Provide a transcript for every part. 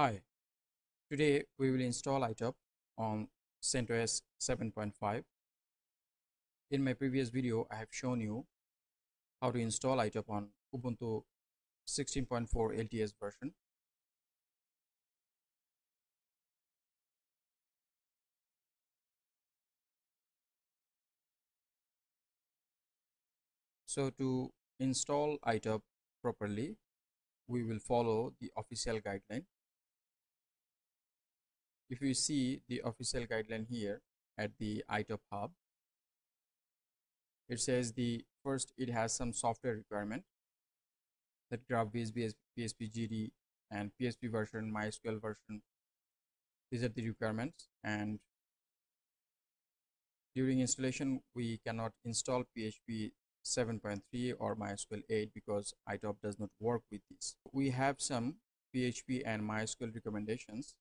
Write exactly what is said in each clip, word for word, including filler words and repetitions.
Hi, today we will install iTop on CentOS seven point five. In my previous video, I have shown you how to install iTop on Ubuntu sixteen point four L T S version. So to install iTop properly, we will follow the official guideline. If you see the official guideline here at the iTop hub, it says the first it has some software requirement that grab P H P, P H P G D, and P H P version, MySQL version. These are the requirements, and during installation we cannot install P H P seven point three or MySQL eight because iTop does not work with these. We have some P H P and MySQL recommendations.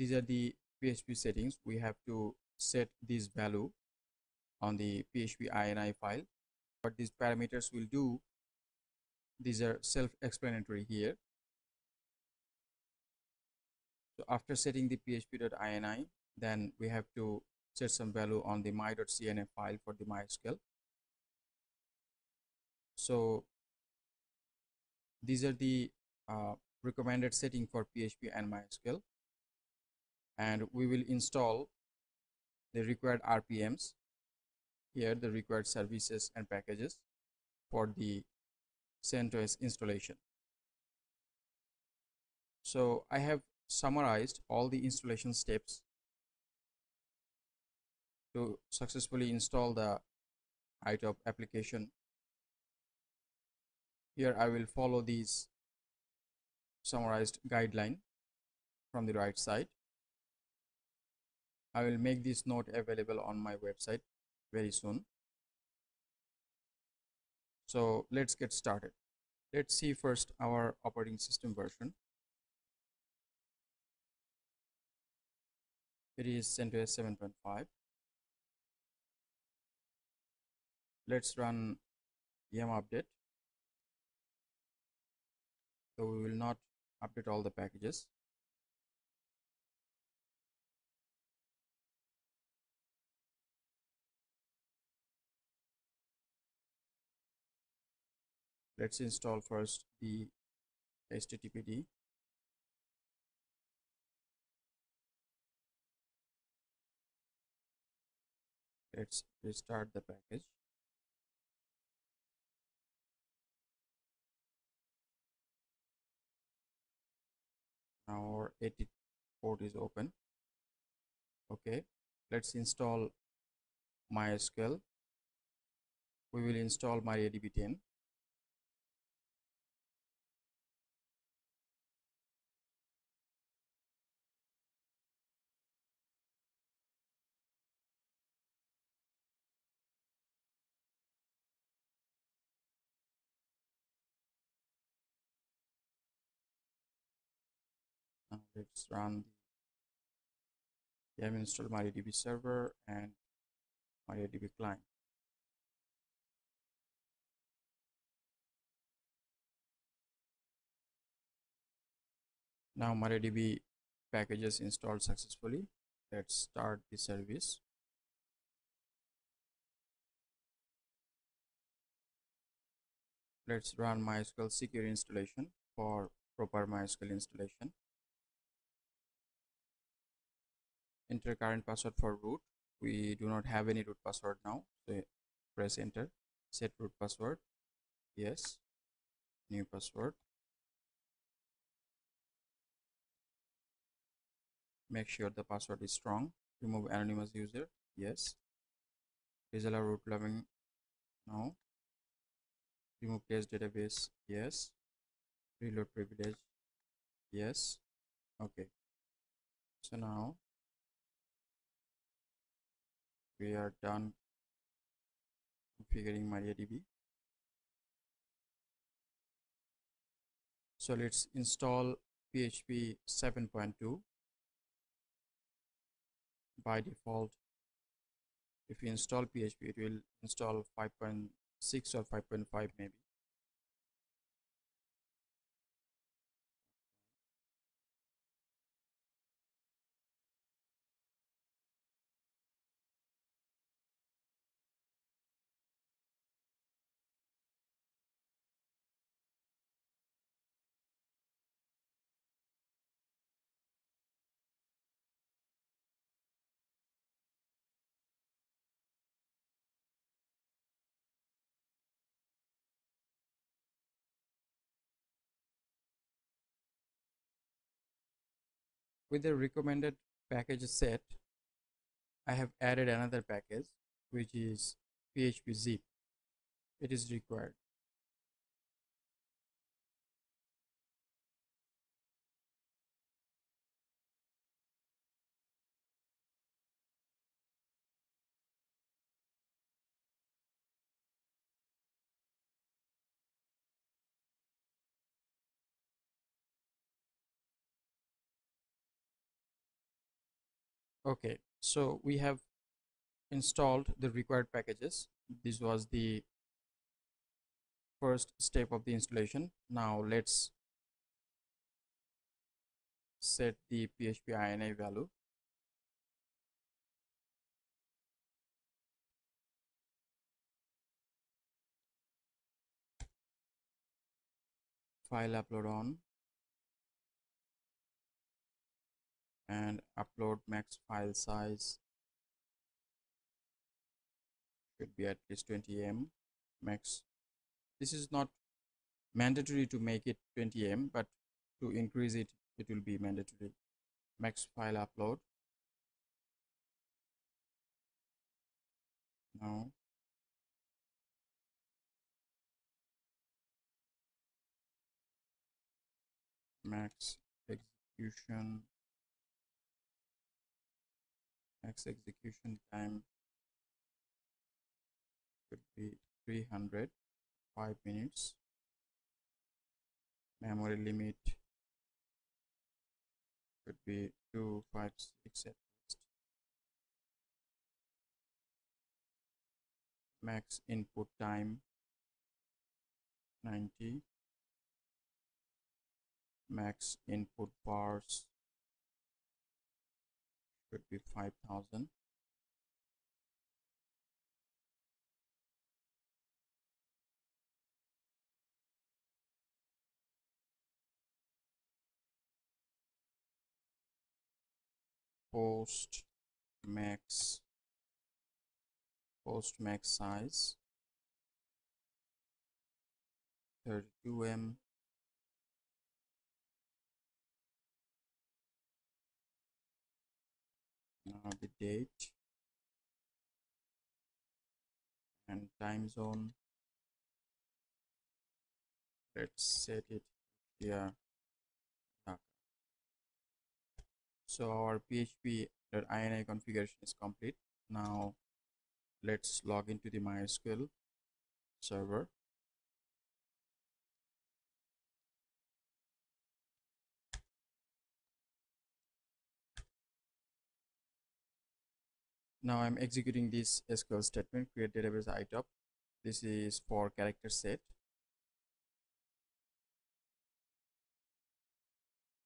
These are the P H P settings. We have to set this value on the P H P ini file. What these parameters will do, these are self-explanatory here. So after setting the P H P.ini, then we have to set some value on the my.cnf file for the MySQL. So these are the uh, recommended setting for P H P and MySQL. And we will install the required R P Ms here, the required services and packages for the CentOS installation. So I have summarized all the installation steps to successfully install the iTop application. Here I will follow these summarized guideline from the right side. I will make this note available on my website very soon. So let's get started. Let's see first our operating system version. It is CentOS seven point five. Let's run yum update. So we will not update all the packages. Let's install first the H T T P D. Let's restart the package. Now our A T port is open. Okay, let's install MySQL. We will install MariaDB ten. Let's run the yum install MariaDB server and MariaDB client. Now MariaDB packages installed successfully. Let's start the service. Let's run MySQL secure installation for proper MySQL installation. Enter current password for root. We do not have any root password now, so press enter. Set root password, yes. New password. Make sure the password is strong. Remove anonymous user, yes. Disallow root login, no. Remove test database, yes. Reload privilege, yes. Okay, so now we are done configuring MariaDB. So let's install P H P seven point two. By default, if you install P H P, it will install five point six or five point five maybe. with the recommended package set, I have added another package, which is P H P zip. It is required. Okay, so we have installed the required packages. This was the first step of the installation. Now let's set the P H P I N A value. File upload on. And upload max file size should be at least twenty megabytes max. This is not mandatory to make it twenty megabytes, but to increase it, it will be mandatory. Max file upload. Now max execution. Max execution time could be three hundred, five minutes. Memory limit could be two fifty-six at least. Max input time ninety. Max input bars could be five thousand. Post max, post max size thirty-two megabytes. Now the date and time zone, let's set it here. So our P H P dot I N A configuration is complete. Now let's log into the MySQL server. Now I'm executing this S Q L statement, create database iTop. This is for character set.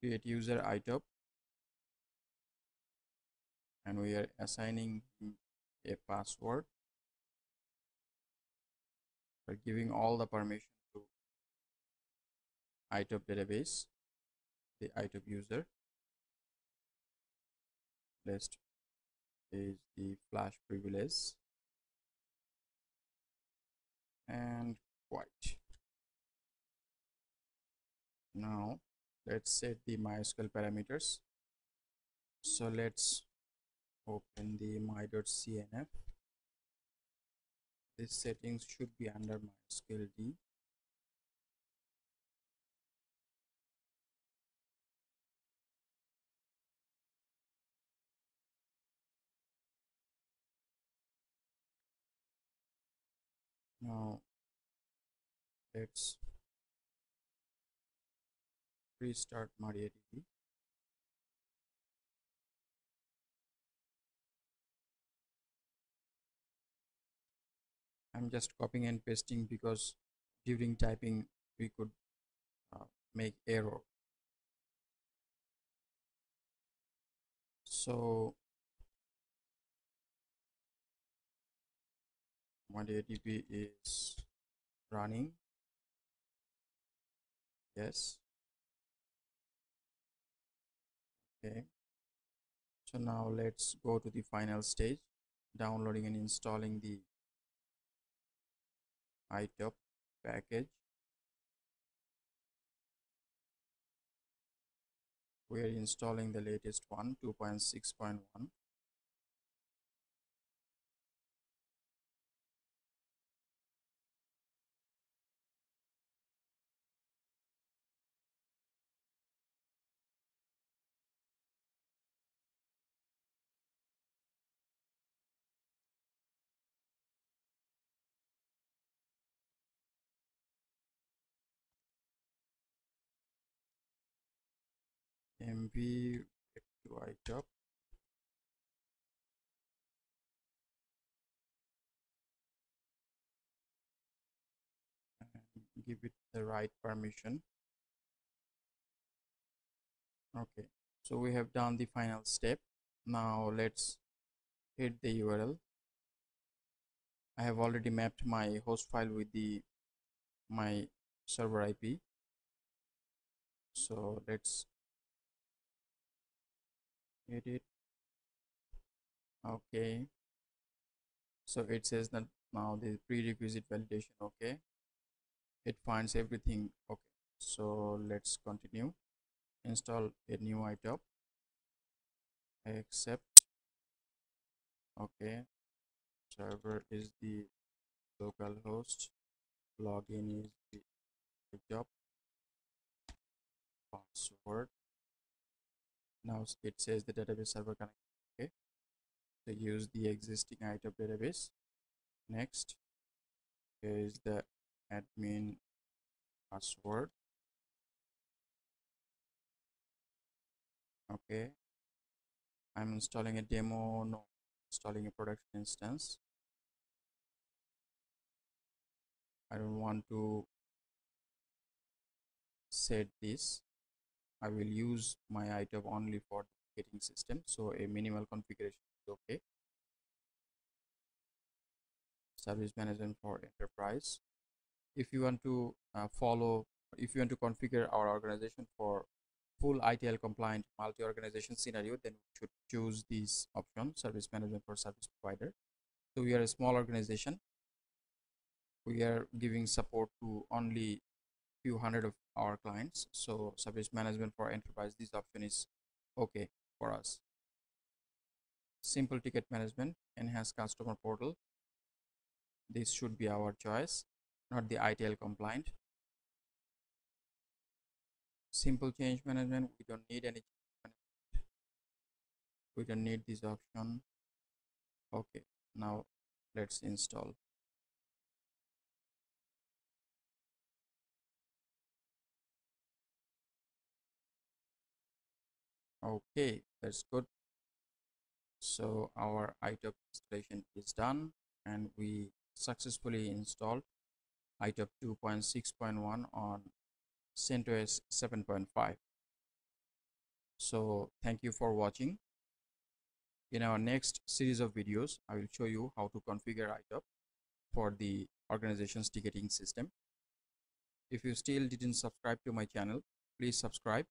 Create user iTop. And we are assigning a password. We're giving all the permission to iTop database, the iTop user. List is the flash privilege and quite. Now let's set the MySQL parameters. So let's open the my dot C N F. These settings should be under MySQL D. Now let's restart MariaDB. I'm just copying and pasting because during typing we could uh, make error. So MariaDB is running. Yes. Okay. So now let's go to the final stage, downloading and installing the iTop package we are installing the latest one, two point six point one. M V to iTop. And give it the right permission. Okay, so we have done the final step. Now let's hit the U R L. I have already mapped my host file with the my server I P. So let's edit. Okay, so it says that now the prerequisite validation. Okay, it finds everything. Okay, so let's continue. Install a new iTop. Accept. Okay, server is the local host, login is the iTop, password. Now it says the database server connect. Okay, so use the existing iTop database. Next, here is the admin password. Okay, I'm installing a demo, no, installing a production instance. I don't want to set this. I will use my iTop only for the ticketing system, so a minimal configuration is okay. Service management for enterprise. If you want to uh, follow, if you want to configure our organization for full I T I L compliant multi-organization scenario, then we should choose this option, service management for service provider. So we are a small organization. We are giving support to only few hundred of our clients, so service management for enterprise, this option is okay for us. Simple ticket management, enhanced customer portal, this should be our choice, not the I T I L compliant. Simple change management, we don't need any change management. We don't need this option. Okay, now let's install. Okay, that's good. So our iTop installation is done and we successfully installed iTop two point six point one on CentOS seven point five. So thank you for watching. In our next series of videos, I will show you how to configure iTop for the organization's ticketing system. If you still didn't subscribe to my channel, please subscribe